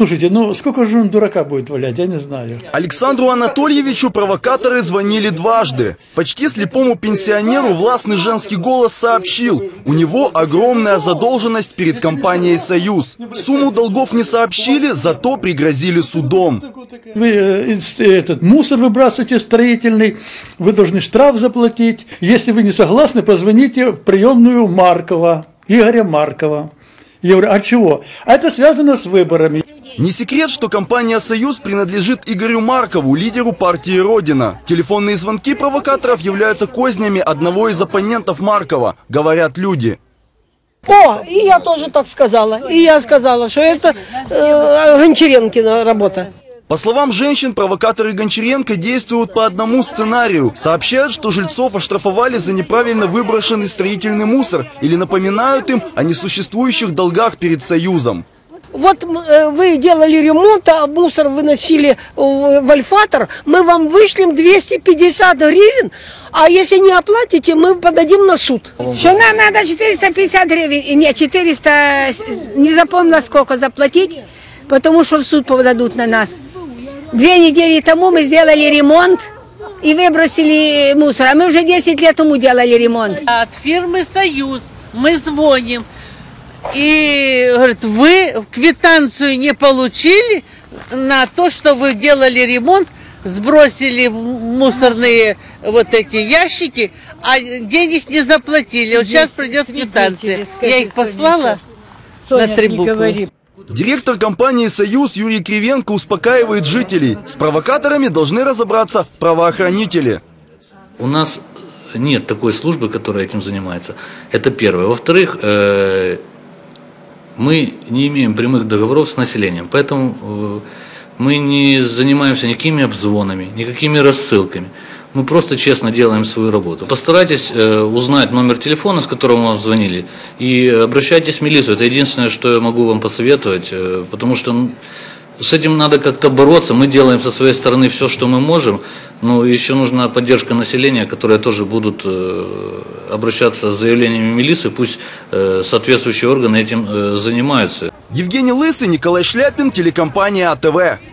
Слушайте, ну сколько же он дурака будет валять, я не знаю. Александру Анатольевичу провокаторы звонили дважды. Почти слепому пенсионеру властный женский голос сообщил, у него огромная задолженность перед компанией «Союз». Сумму долгов не сообщили, зато пригрозили судом. Вы этот мусор выбрасываете строительный, вы должны штраф заплатить. Если вы не согласны, позвоните в приемную Маркова, Игоря Маркова. Я говорю, а чего? А это связано с выборами. Не секрет, что компания «Союз» принадлежит Игорю Маркову, лидеру партии «Родина». Телефонные звонки провокаторов являются кознями одного из оппонентов Маркова, говорят люди. О, и я тоже так сказала. И я сказала, что это Гончаренкина работа. По словам женщин, провокаторы Гончаренко действуют по одному сценарию. Сообщают, что жильцов оштрафовали за неправильно выброшенный строительный мусор или напоминают им о несуществующих долгах перед «Союзом». Вот вы делали ремонт, а мусор выносили в альфатор, мы вам вышлем 250 гривен, а если не оплатите, мы подадим на суд. Что нам надо 450 гривен, нет, 400, не запомнила сколько заплатить, потому что в суд подадут на нас. 2 недели тому мы сделали ремонт и выбросили мусор, а мы уже 10 лет тому делали ремонт. От фирмы «Союз» мы звоним. И, говорит, вы квитанцию не получили на то, что вы делали ремонт, сбросили мусорные вот эти ящики, а денег не заплатили. Вот сейчас придет квитанция. Я их послала на 3 буквы. Директор компании «Союз» Юрий Кривенко успокаивает жителей. С провокаторами должны разобраться правоохранители. У нас нет такой службы, которая этим занимается. Это первое. Во-вторых, мы не имеем прямых договоров с населением, поэтому мы не занимаемся никакими обзвонами, никакими рассылками. Мы просто честно делаем свою работу. Постарайтесь узнать номер телефона, с которого вам звонили, и обращайтесь в милицию. Это единственное, что я могу вам посоветовать, потому что с этим надо как-то бороться. Мы делаем со своей стороны все, что мы можем, но еще нужна поддержка населения, которые тоже будут обращаться с заявлениями в милицию, пусть соответствующие органы этим занимаются. Евгений Лысый, Николай Шляпин, телекомпания АТВ.